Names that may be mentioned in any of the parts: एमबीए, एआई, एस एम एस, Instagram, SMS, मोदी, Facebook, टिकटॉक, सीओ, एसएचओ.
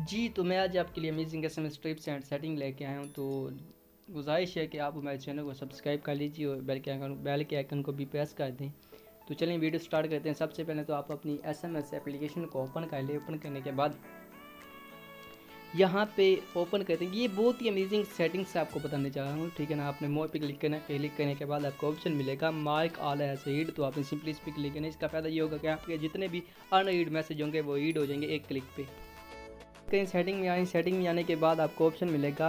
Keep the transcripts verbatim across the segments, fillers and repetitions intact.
जी तो मैं आज आपके लिए amazing एस एम एस tips and setting लेके आया हूँ। तो गुजारिश है कि आप हमारे चैनल को सब्सक्राइब कर लीजिए और बेल के आइकन बेल के आइकन को भी प्रेस कर दें। तो चलिए वीडियो स्टार्ट करते हैं। सबसे पहले तो आप अपनी एस एम एस एप्लीकेशन को ओपन कर लें। ओपन करने के बाद यहाँ पे ओपन करते हैं, ये बहुत ही अमेजिंग सेटिंग्स से आपको बताने जा रहा हूँ, ठीक है ना। आपने मोर पे क्लिक करना है, क्लिक करने के बाद आपको ऑप्शन मिलेगा मार्क ऑल एज रीड। तो आपने सिंपली इस पर क्लिक करना है। इसका फ़ायदा ये होगा कि आपके जितने भी अनरीड मैसेज होंगे वो रीड हो जाएंगे एक क्लिक पे। कहीं सेटिंग में आए, सेटिंग में आने के बाद आपको ऑप्शन मिलेगा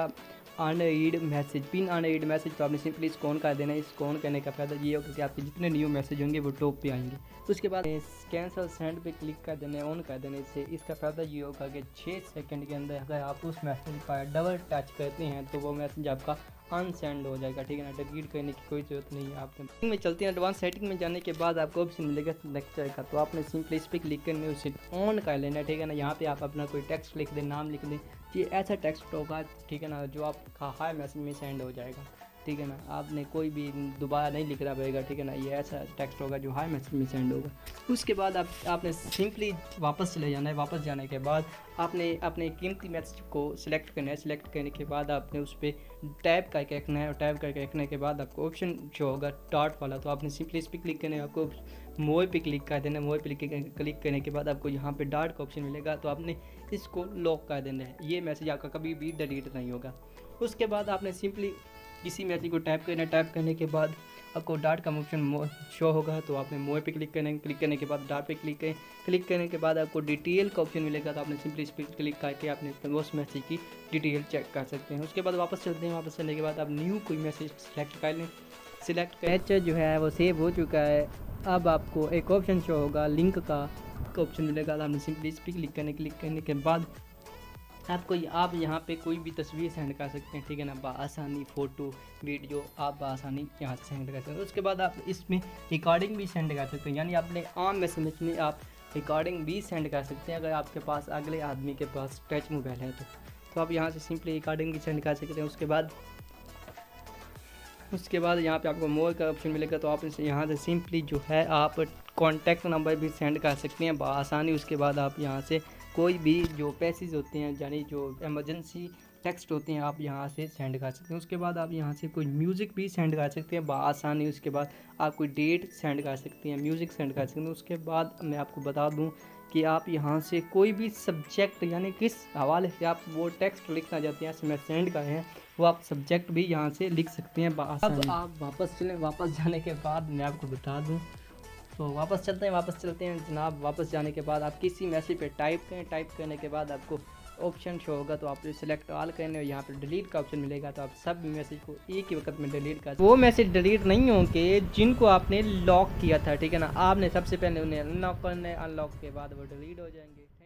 unread message, pin unread message. तो आपने सिंपली इसको ऑन कर देना है। इसको ऑन करने का फायदा ये होगा कि आपके जितने न्यू मैसेज होंगे वो टॉप पे आएंगे। तो उसके बाद कैंसल सेंड पे क्लिक कर देना है, ऑन कर देने से इसका फ़ायदा ये होगा कि छः सेकंड के अंदर अगर आप उस मैसेज पर डबल टच करते हैं तो वो मैसेज आपका अनसेंड हो जाएगा, ठीक है ना। डिलीट करने की कोई ज़रूरत नहीं है। आपने सेटिंग में चलते हैं। एडवांस सेटिंग में जाने के बाद आपको ऑप्शन मिलेगा लेक्चर का। तो आपने सिंपली इस पर क्लिक करने उसे ऑन कर लेना, ठीक है ना। यहाँ पे आप अपना कोई टेक्स्ट लिख दें, नाम लिख दें, ये ऐसा टेक्स्ट होगा, ठीक है ना, जो आपका हाई मैसेज में सेंड हो जाएगा, ठीक है ना। आपने कोई भी दोबारा नहीं लिखना पड़ेगा, ठीक है ना। ये ऐसा टेक्स्ट होगा जो हाई मैसेज में सेंड होगा। उसके बाद आप आपने सिंपली वापस चले जाना है। वापस जाने के बाद आपने अपने कीमती मैसेज को सिलेक्ट करना है। सिलेक्ट करने के बाद आपने उस पर टैप करके रखना है और टैप करके रखने के बाद आपको ऑप्शन जो होगा डॉट वाला, तो आपने सिंपली इस पर क्लिक करना है। आपको मोर पे क्लिक कर देना है। मोर पे क्लिक करने के बाद आपको यहाँ पे डॉट का ऑप्शन मिलेगा, तो आपने इसको लॉक कर देना है। ये मैसेज आपका कभी भी डिलीट नहीं होगा। उसके बाद आपने सिंपली किसी मैसेज को टाइप करना है। टाइप करने के बाद आपको डॉट का ऑप्शन शो होगा, तो आपने मोर पे क्लिक करना है। क्लिक करने के बाद डॉट पे क्लिक करें। क्लिक करने के बाद आपको डिटेल का ऑप्शन मिलेगा, तो आपने सिंपली इस पर क्लिक करके आपने उस मैसेज की डिटेल चेक कर सकते हैं। उसके बाद वापस चलते हैं। वापस चलने के बाद आप न्यू कोई मैसेज सेलेक्ट कर लें। सिलेक्ट मैसेज जो है वो सेव हो चुका है। अब आपको एक ऑप्शन शो होगा लिंक का ऑप्शन मिलेगा, तो आपने सिंपली इस पर क्लिक करने क्लिक करने के बाद आपको आप यहाँ पे कोई भी तस्वीर सेंड कर सकते हैं, ठीक है ना। बासानी फ़ोटो वीडियो आप बासानी यहाँ से सेंड कर सकते हैं। उसके बाद आप इसमें रिकॉर्डिंग भी सेंड कर सकते हैं, यानी अपने आम मैसेज में आप रिकॉर्डिंग भी सेंड कर सकते हैं अगर आपके पास अगले आदमी के पास टच मोबाइल है तो तो आप यहाँ से सिंपली रिकॉर्डिंग भी सेंड कर सकते हैं। उसके बाद उसके बाद यहाँ पे आपको मोर का ऑप्शन मिलेगा, तो आप यहाँ से सिंपली जो है आप कॉन्टैक्ट नंबर भी सेंड कर सकते हैं आसानी। उसके बाद आप यहाँ से कोई भी जो पैसेज होते हैं यानी जो इमरजेंसी टेक्स्ट होते हैं आप यहाँ से सेंड कर सकते हैं। उसके बाद आप यहाँ से कोई म्यूज़िक भी सेंड कर सकते हैं आसानी। उसके बाद आप कोई डेट सेंड कर सकते हैं, म्यूज़िक सेंड कर सकते हैं। उसके बाद मैं आपको बता दूँ कि आप यहाँ से कोई भी सब्जेक्ट यानी किस हवाले से आप वो टेक्स्ट लिखना चाहते हैं एसएमएस सेंड कर रहे हैं वो आप सब्जेक्ट भी यहाँ से लिख सकते हैं। अब आप वापस चलें। वापस जाने के बाद मैं आपको बता दूँ, तो वापस चलते हैं। वापस चलते हैं जनाब। वापस जाने के बाद आप किसी मैसेज पे टाइप करें। टाइप करने के बाद आपको ऑप्शन शो होगा, तो आप सिलेक्ट ऑल करें और यहाँ पर डिलीट का ऑप्शन मिलेगा, तो आप सब मैसेज को एक ही वक्त में डिलीट कर। वो मैसेज डिलीट नहीं होंगे जिनको आपने लॉक किया था, ठीक है ना। आपने सबसे पहले उन्हें अनलॉक करना है। अनलॉक के बाद वो डिलीट हो जाएंगे।